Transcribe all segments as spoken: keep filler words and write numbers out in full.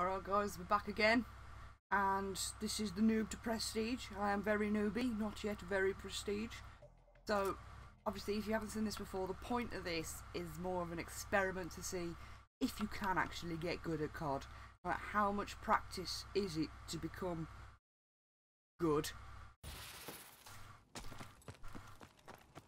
Alright guys, we're back again, and this is the Noob to Prestige. I am very newbie, not yet very prestige. So obviously if you haven't seen this before, the point of this is more of an experiment to see if you can actually get good at C O D. Like, how much practice is it to become good?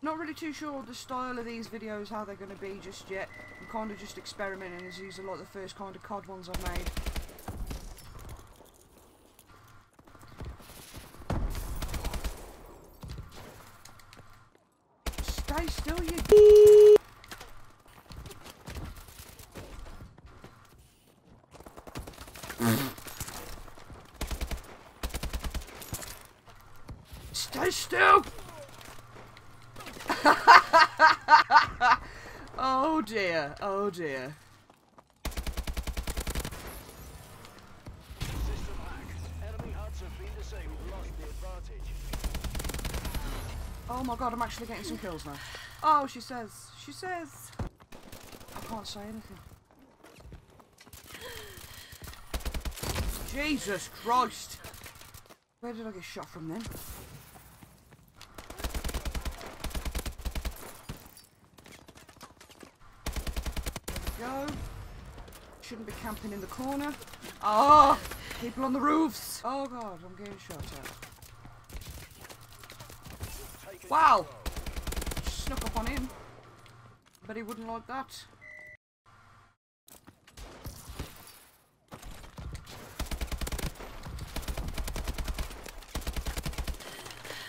Not really too sure the style of these videos, how they're going to be just yet. I'm kind of just experimenting, as these are like the first kind of C O D ones I've made. Stay still, you... Stay still! Oh dear, oh dear. System hacked. Enemy huts have been disabled. Lost the advantage. Oh my god, I'm actually getting some kills now. Oh, she says, she says. I can't say anything. Jesus Christ! Where did I get shot from then? Go. Shouldn't be camping in the corner. Oh, people on the roofs. Oh god, I'm getting shot at. Wow. Snuck up on him. But he wouldn't like that.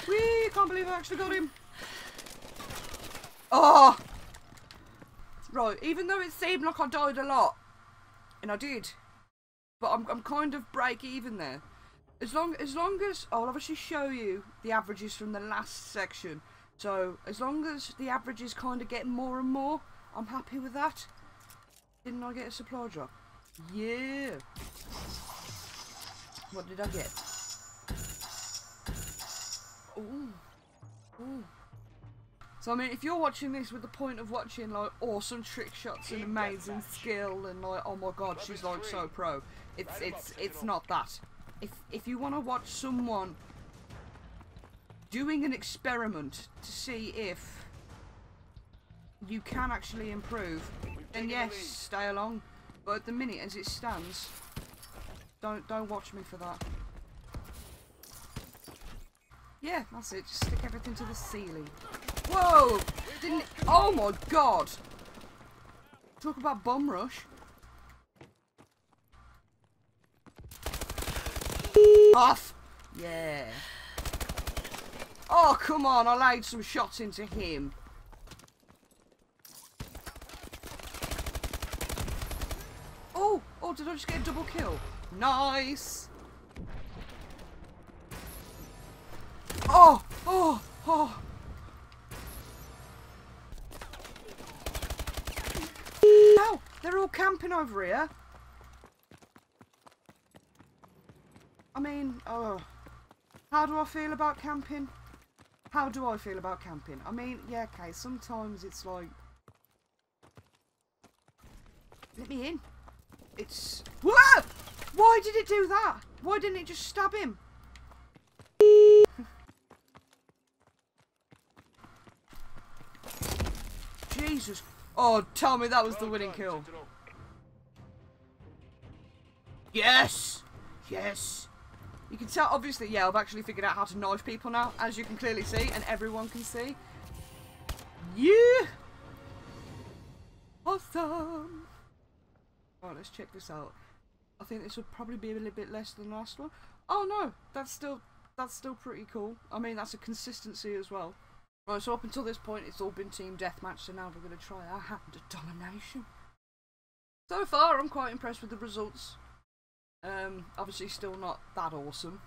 Whee! Can't believe I actually got him. Oh. Right, even though it seemed like I died a lot, and I did, but I'm, I'm kind of break even there. As long as long as I'll obviously show you the averages from the last section. So as long as the averages kind of get more and more, I'm happy with that. Didn't I get a supply drop? Yeah. What did I get? Ooh. Ooh. So I mean, if you're watching this with the point of watching like awesome trick shots and amazing skill and like, oh my god, she's like so pro, it's it's it's not that. If if you want to watch someone doing an experiment to see if you can actually improve, then yes, stay along. But at the minute, as it stands, don't don't watch me for that. Yeah, that's it. Just stick everything to the ceiling. Whoa! Didn't... Oh my god! Talk about bomb rush. Off! Yeah. Oh, come on. I laid some shots into him. Oh! Oh, did I just get a double kill? Nice! Oh! Oh! Oh! They're all camping over here. I mean, oh, how do I feel about camping? How do I feel about camping? I mean, yeah, okay, sometimes it's like, let me in. It's... Whoa! Why did it do that? Why didn't it just stab him? Jesus Christ. Oh, tell me that was the winning kill. Yes! Yes! You can tell, obviously, yeah, I've actually figured out how to knife people now, as you can clearly see, and everyone can see. Yeah! Awesome! Alright, let's check this out. I think this would probably be a little bit less than the last one. Oh no, that's still, that's still pretty cool. I mean, that's a consistency as well. Right, so up until this point, it's all been Team Deathmatch, so now we're going to try our hand at Domination. So far, I'm quite impressed with the results. Um, obviously, still not that awesome.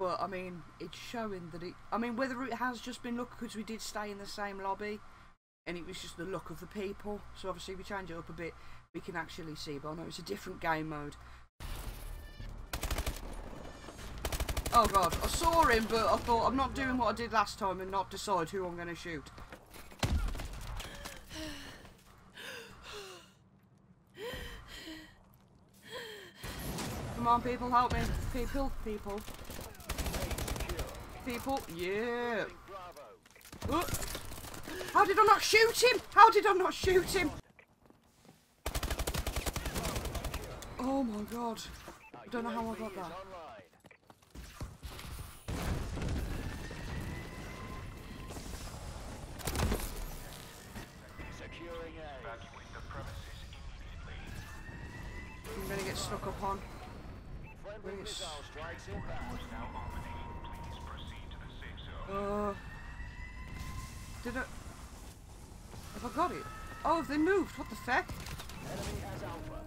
But, I mean, it's showing that it... I mean, whether it has just been luck, because we did stay in the same lobby, and it was just the luck of the people. So, obviously, we change it up a bit, we can actually see. But I know it's a different game mode. Oh god, I saw him, but I thought, I'm not doing what I did last time and not decide who I'm going to shoot. Come on, people, help me. People, people. People, yeah. Uh, how did I not shoot him? How did I not shoot him? Oh my god. I don't know how I got that. I'm gonna get stuck up on. Uh, did I? Have I got it? Oh, have they moved? What the feck? Enemy has alpha.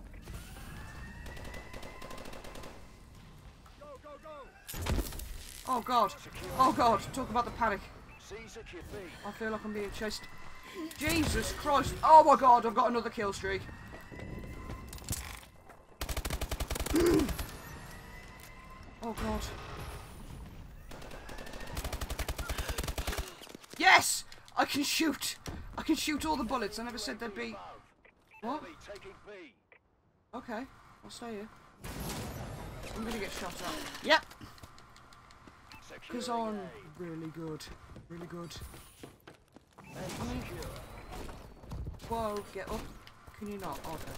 Go, go, go. Oh god! Oh god! Talk about the panic. I feel like I'm being chased. Jesus Christ! Oh my god! I've got another kill streak. Oh god. Yes! I can shoot! I can shoot all the bullets. I never said there'd be... What? Okay. I'll stay here. I'm gonna get shot at. Yep! Because I'm really good. Really good. I mean... Whoa, get up. Can you not? Oh, okay.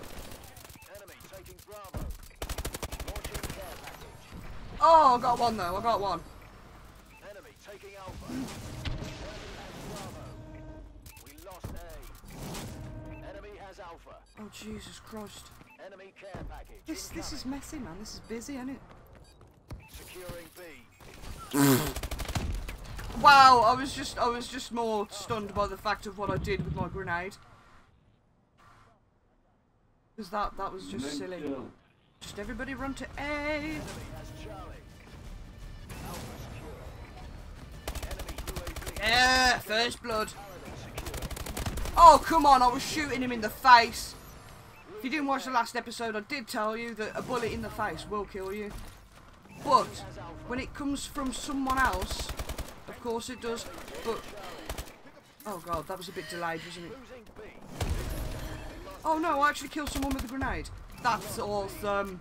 Oh, I got one though, I got one. Enemy taking alpha. Enemy has Bravo. We lost A. Enemy has alpha. Oh Jesus Christ. Enemy care package. This this is messy, man, this is busy, isn't it? Securing B. Wow, I was just I was just more stunned by the fact of what I did with my grenade. Because that that was just silly. Just everybody run to A. Enemy has Charlie. Alpha secure. Enemy U A V. Yeah, first blood. Oh, come on, I was shooting him in the face. If you didn't watch the last episode, I did tell you that a bullet in the face will kill you. But when it comes from someone else, of course it does. But oh god, that was a bit delayed, wasn't it? Oh no, I actually killed someone with a grenade. That's awesome.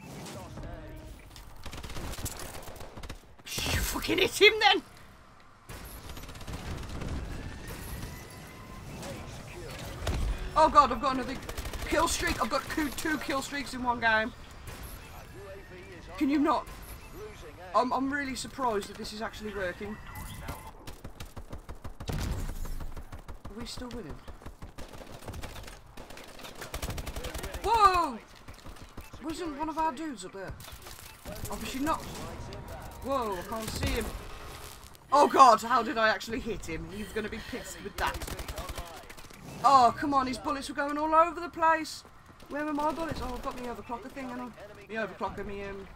You fucking hit him then. Oh god, I've got another kill streak. I've got two kill streaks in one game. Can you not? I'm, I'm really surprised that this is actually working. Are we still winning? Whoa! Wasn't one of our dudes up there? Obviously not. Whoa, I can't see him. Oh god, how did I actually hit him? He's gonna be pissed with that. Oh, come on, his bullets were going all over the place. Where were my bullets? Oh, I've got me overclocker thing, and I... Me overclocker, me, um...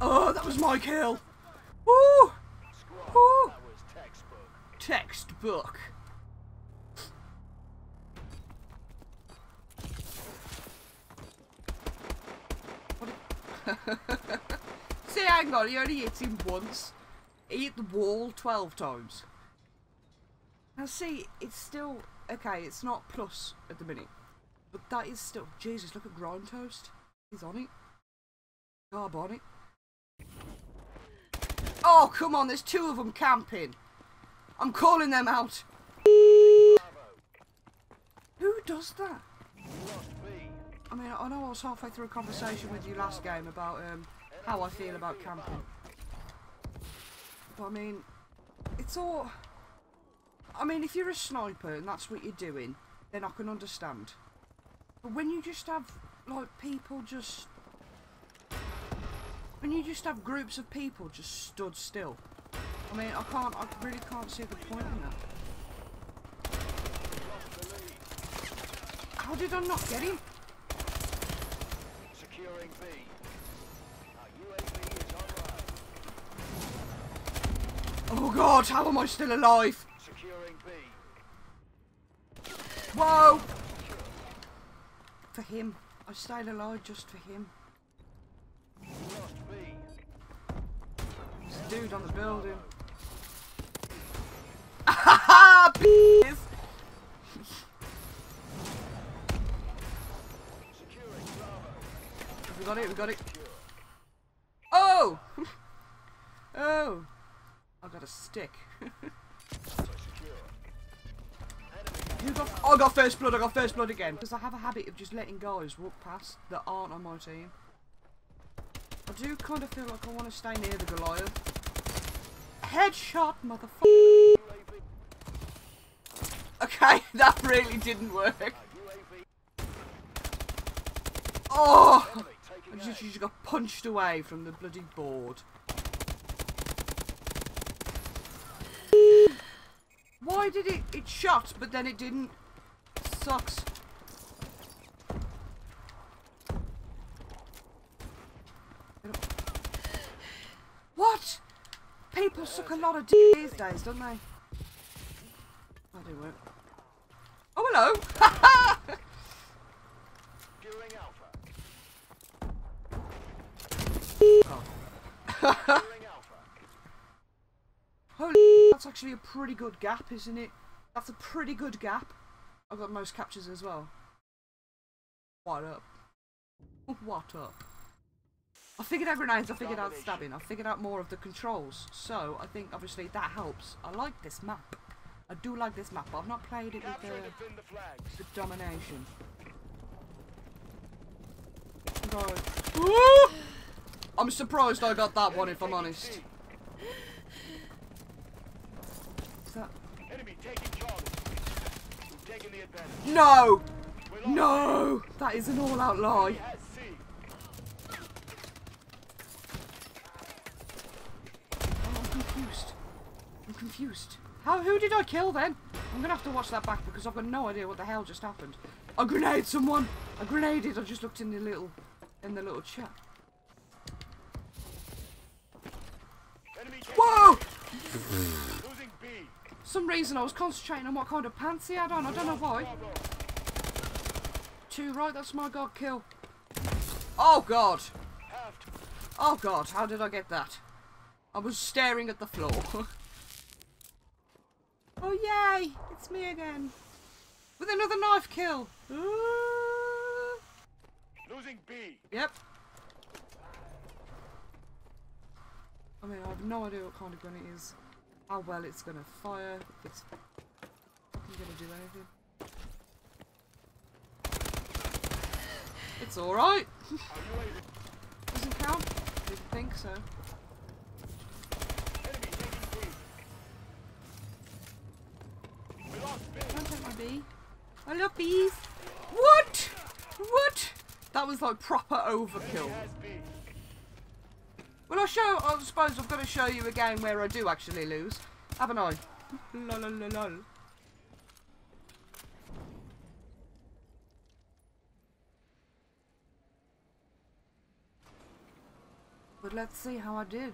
Oh, that was my kill! Woo! Woo! Textbook. See, hang on, he only hit him once. He hit the wall twelve times. Now see, it's still okay, it's not plus at the minute. But that is still Jesus, look at Grind Toast. He's on it. Garb on it. Oh come on, there's two of them camping. I'm calling them out. Who does that? I mean, I know I was halfway through a conversation with you last game about um, how I feel about camping. But I mean, it's all... I mean, if you're a sniper and that's what you're doing, then I can understand. But when you just have, like, people just... When you just have groups of people just stood still. I mean, I can't, I really can't see the point in that. How did I not get him? Securing B. Our U A V is online. Oh god, how am I still alive? Securing B. Whoa! For him. I stayed alive just for him. Lost B. This dude on the building. Ha ha ha! it, we got it. Oh! Oh! I got a stick. You got, oh, I got first blood, I got first blood again. Because I have a habit of just letting guys walk past that aren't on my team. I do kind of feel like I want to stay near the Goliath. Headshot, motherfucker. Okay, that really didn't work. Oh! I just, just got punched away from the bloody board. Why did it? It shot, but then it didn't. Sucks. What? People suck a lot of d these days, don't they? Oh, they won't. Oh, hello! Ha ha! Oh. Holy, that's actually a pretty good gap, isn't it? That's a pretty good gap. I've got most captures as well. What up? What up? I figured out grenades, I figured out stabbing, I figured out more of the controls. So, I think obviously that helps. I like this map. I do like this map, but I've not played it with the, the domination. No. I'm surprised I got that one, if I'm honest. What's that? No! No! That is an all-out lie. Oh, I'm confused. I'm confused. How? Who did I kill then? I'm gonna have to watch that back because I've got no idea what the hell just happened. I grenaded someone. I grenaded. I just looked in the little, in the little chat. Whoa! Some reason I was concentrating on what kind of pants he had on. I don't know why. Two right. That's my god kill. Oh god. Oh god. How did I get that? I was staring at the floor. Oh yay! It's me again. With another knife kill. Ooh. Losing B. Yep. I mean, I have no idea what kind of gun it is, how well it's going to fire, if it's fucking going to do anything. It's alright! Doesn't count? Didn't think so. Don't take my bee. I love bees! What? What? That was like proper overkill. Well, I'll show, I suppose I've got to show you a game where I do actually lose, haven't I? Lol, lol, lol. But let's see how I did.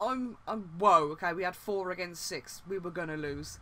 I'm, I'm, whoa, okay, we had four against six. We were going to lose.